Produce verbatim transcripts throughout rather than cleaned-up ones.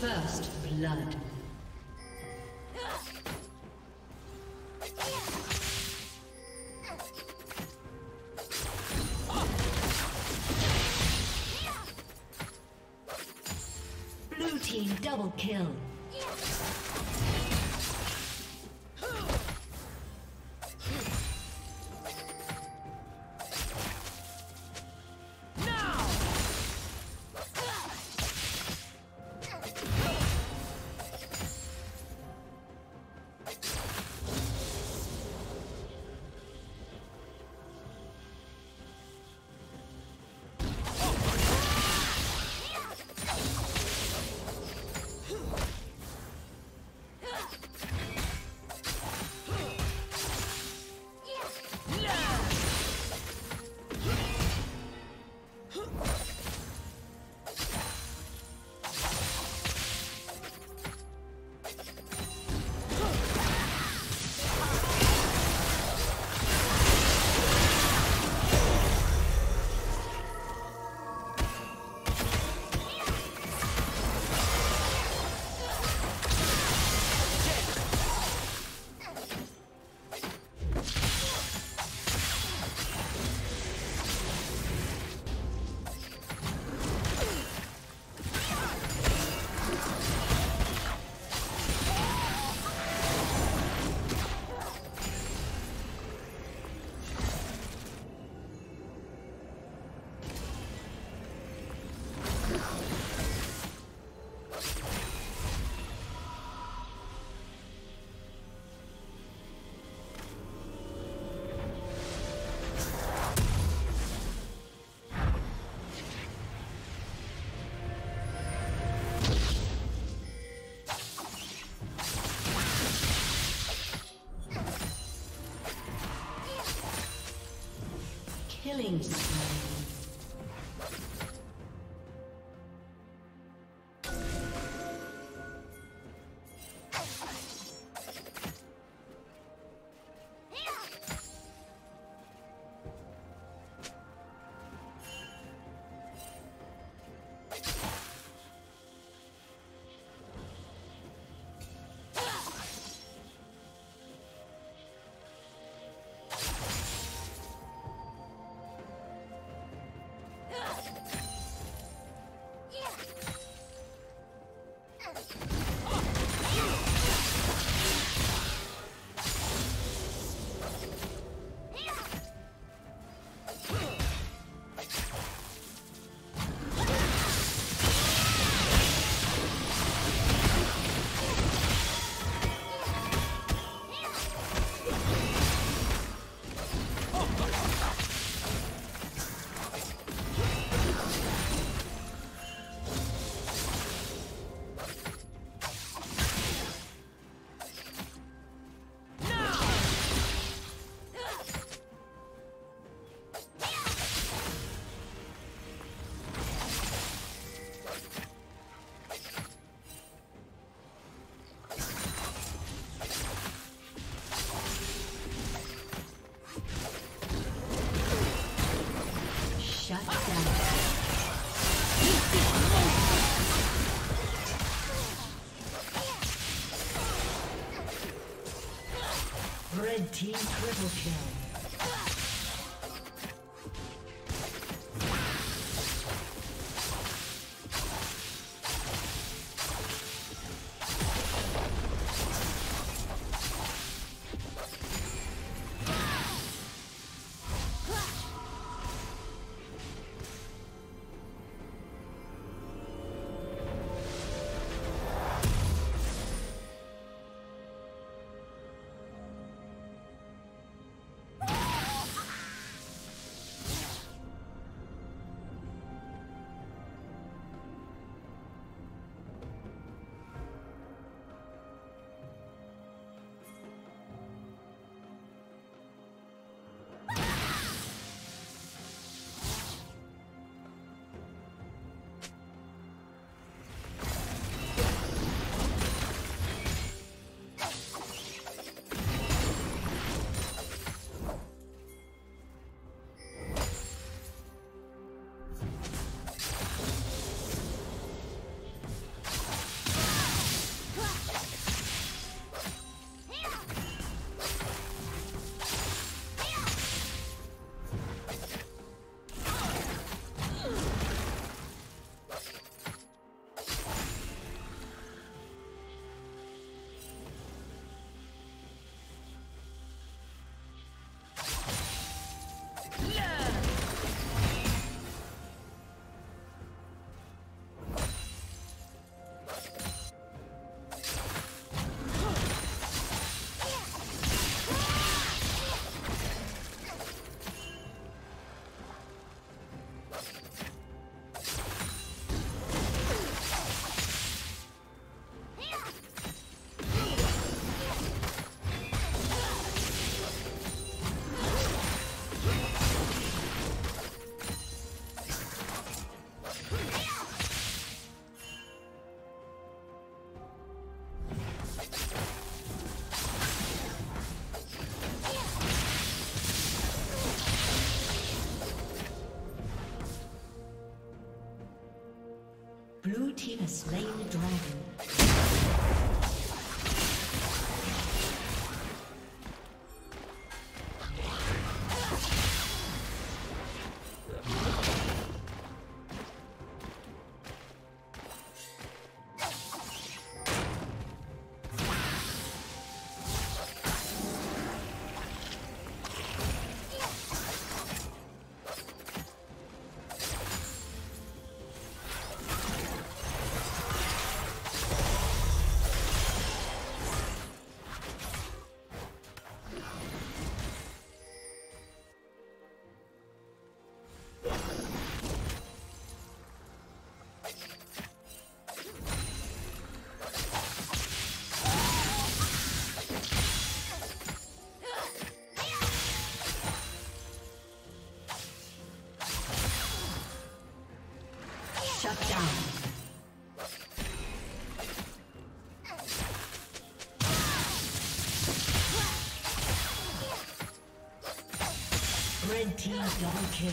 First blood. Blue team double kill. Killing Red team triple kill. slain the dragon. Shut down. Red team double kill.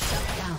Shut down.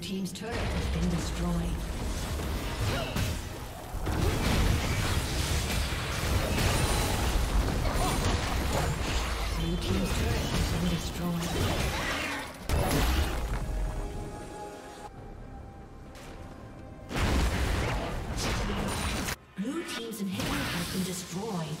Team's turret has been destroyed. Blue team's turret has been destroyed. Blue team's inhibitor has been destroyed.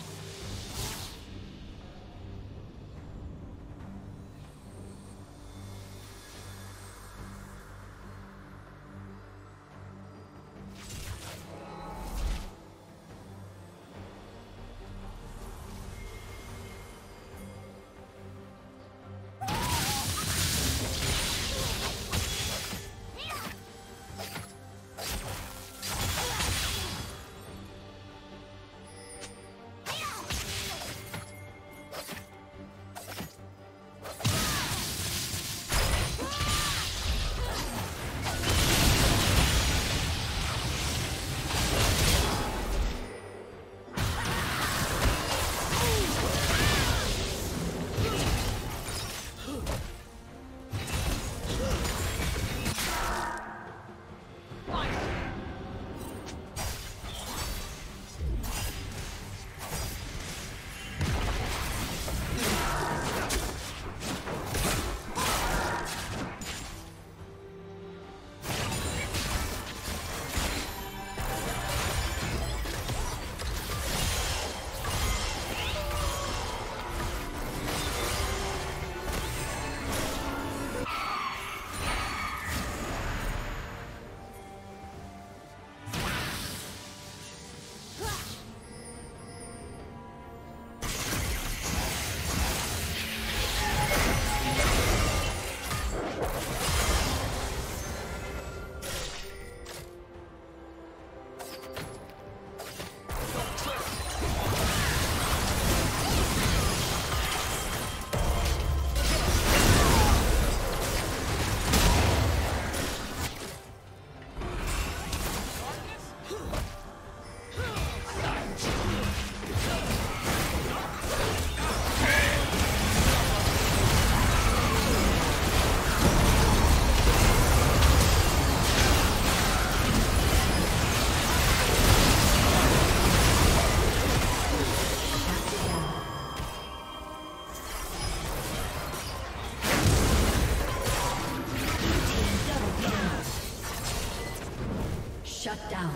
Shut down.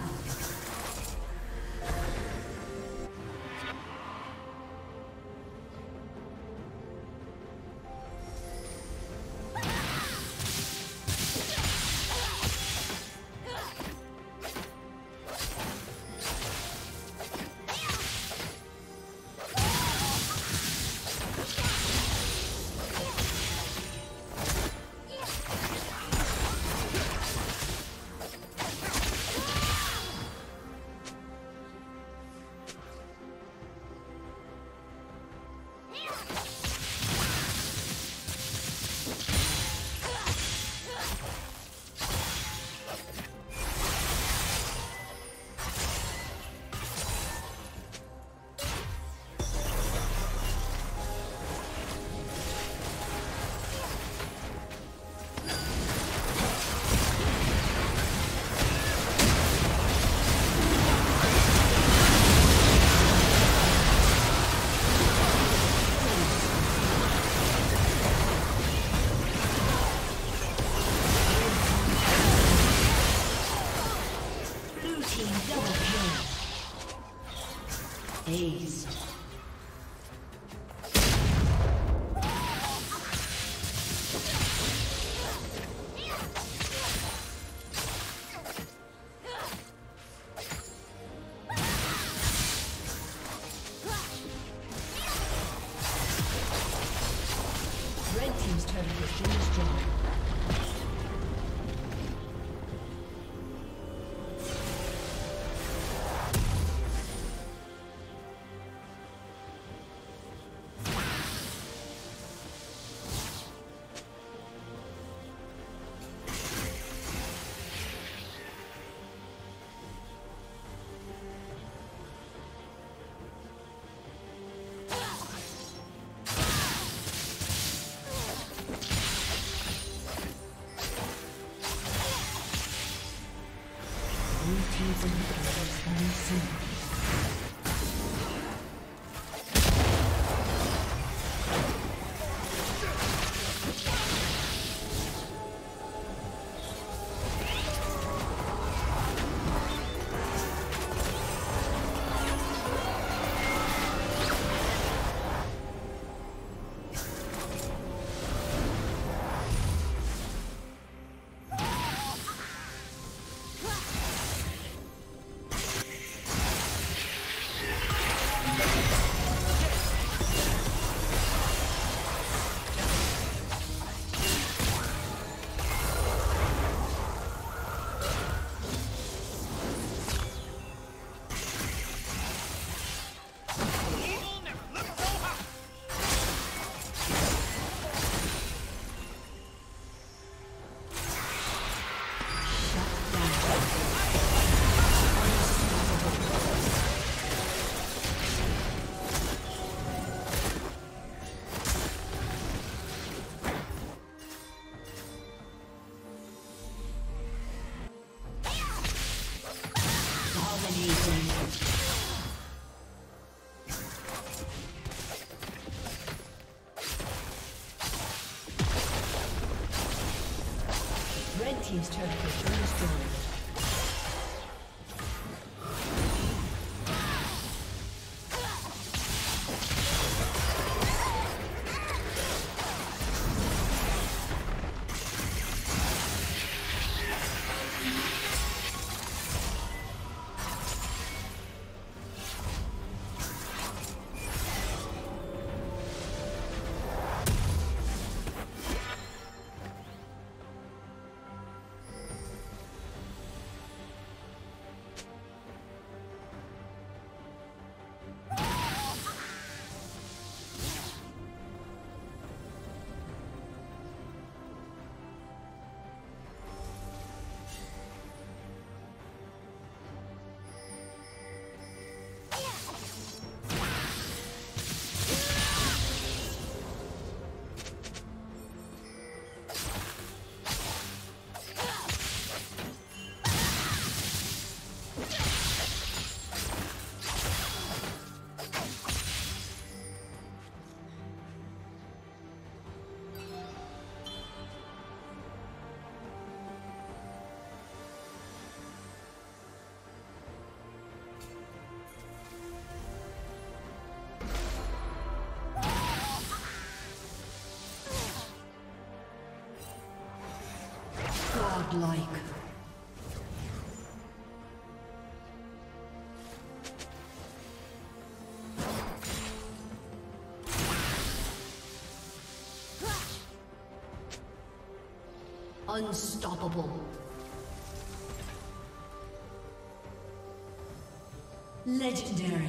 He's turned to turn his door. godlike. Unstoppable. Legendary.